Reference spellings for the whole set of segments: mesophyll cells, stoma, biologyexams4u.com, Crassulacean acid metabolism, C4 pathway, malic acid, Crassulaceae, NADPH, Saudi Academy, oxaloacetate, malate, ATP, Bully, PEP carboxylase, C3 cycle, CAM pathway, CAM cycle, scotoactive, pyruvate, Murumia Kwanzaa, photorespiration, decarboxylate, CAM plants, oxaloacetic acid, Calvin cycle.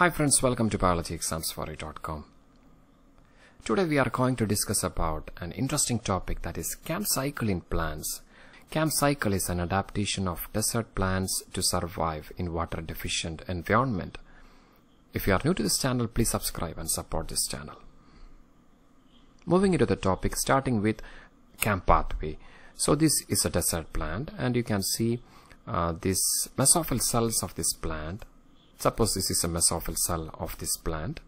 Hi friends, welcome to biologyexams4u.com. Today we are going to discuss about an interesting topic, that is CAM cycle in plants. CAM cycle is an adaptation of desert plants to survive in water deficient environment. If you are new to this channel, please subscribe and support this channel. Moving into the topic, starting with CAM pathway. So this is a desert plant and you can see this mesophyll cells of this plant. Suppose this is a mesophyll cell of this plant.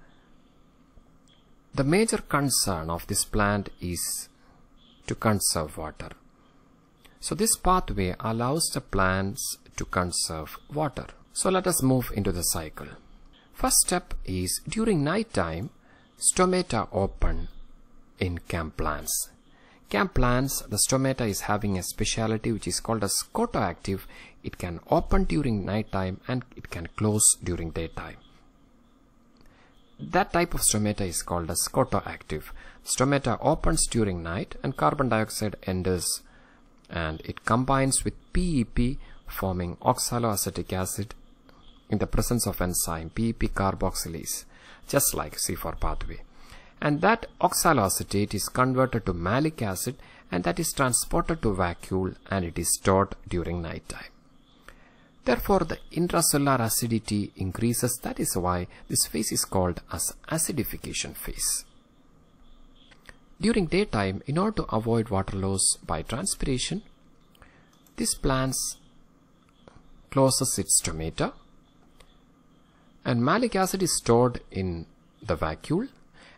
The major concern of this plant is to conserve water. So this pathway allows the plants to conserve water. So let us move into the cycle. First step is, during night time, stomata open in CAM plants. CAM plants, the stomata is having a speciality which is called as scotoactive. It can open during night time and it can close during daytime. That type of stomata is called as scotoactive. Stomata opens during night and carbon dioxide enters and it combines with PEP, forming oxaloacetic acid in the presence of enzyme PEP carboxylase, just like C4 pathway. And that oxaloacetate is converted to malic acid and that is transported to vacuole and it is stored during night time. Therefore, the intracellular acidity increases. That is why this phase is called as acidification phase. During daytime, in order to avoid water loss by transpiration, this plant closes its stomata and malic acid is stored in the vacuole.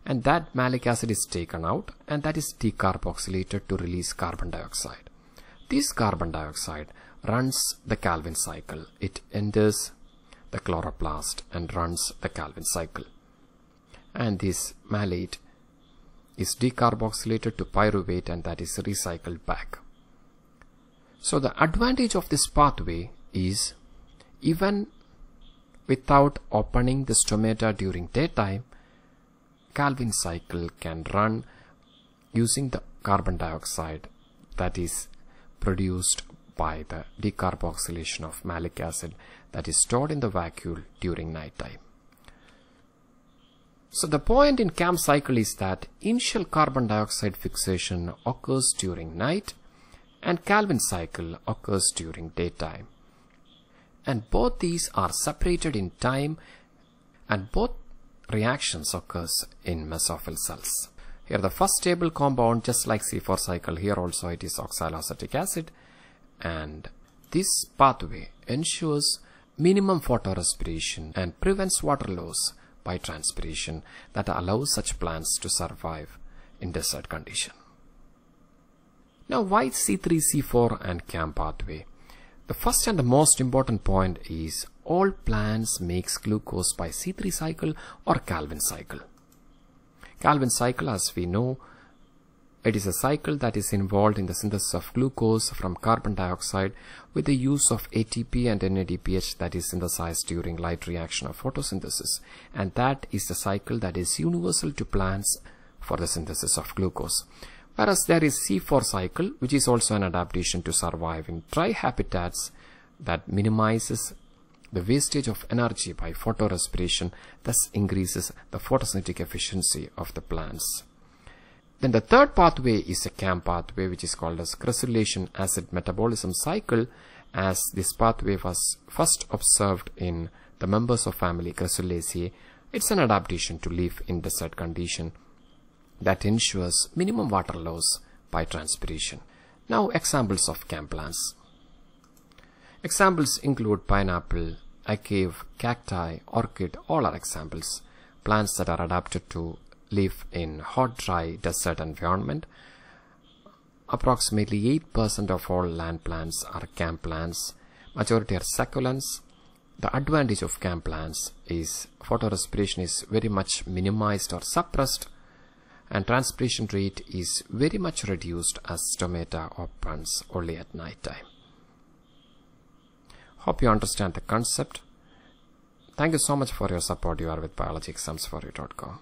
And that malic acid is taken out and that is decarboxylated to release carbon dioxide. This carbon dioxide runs the Calvin cycle. It enters the chloroplast and runs the Calvin cycle. And this malate is decarboxylated to pyruvate and that is recycled back. So the advantage of this pathway is, even without opening the stomata during daytime, Calvin cycle can run using the carbon dioxide that is produced by the decarboxylation of malic acid that is stored in the vacuole during night time. So the point in CAM cycle is that initial carbon dioxide fixation occurs during night and Calvin cycle occurs during daytime. And both these are separated in time and both reactions occurs in mesophyll cells. Here the first stable compound, just like C4 cycle, here also it is oxaloacetic acid, and this pathway ensures minimum photorespiration and prevents water loss by transpiration that allows such plants to survive in desert condition. Now why C3, C4 and CAM pathway? The first and the most important point is all plants makes glucose by C3 cycle or Calvin cycle. Calvin cycle, as we know, it is a cycle that is involved in the synthesis of glucose from carbon dioxide with the use of ATP and NADPH that is synthesized during light reaction of photosynthesis. And that is the cycle that is universal to plants for the synthesis of glucose. Whereas there is C4 cycle, which is also an adaptation to survive in dry habitats that minimizes the wastage of energy by photorespiration, thus increases the photosynthetic efficiency of the plants. Then the third pathway is a CAM pathway, which is called as Crassulacean acid metabolism cycle, as this pathway was first observed in the members of family Crassulaceae. It's an adaptation to live in desert condition that ensures minimum water loss by transpiration. Now examples of CAM plants. Examples include pineapple, agave, cacti, orchid, all are examples. Plants that are adapted to live in hot, dry, desert environment. Approximately 8% of all land plants are CAM plants. Majority are succulents. The advantage of CAM plants is photorespiration is very much minimized or suppressed, and transpiration rate is very much reduced as stomata opens only at night time. Hope you understand the concept. Thank you so much for your support. You are with biologyexams4u.com.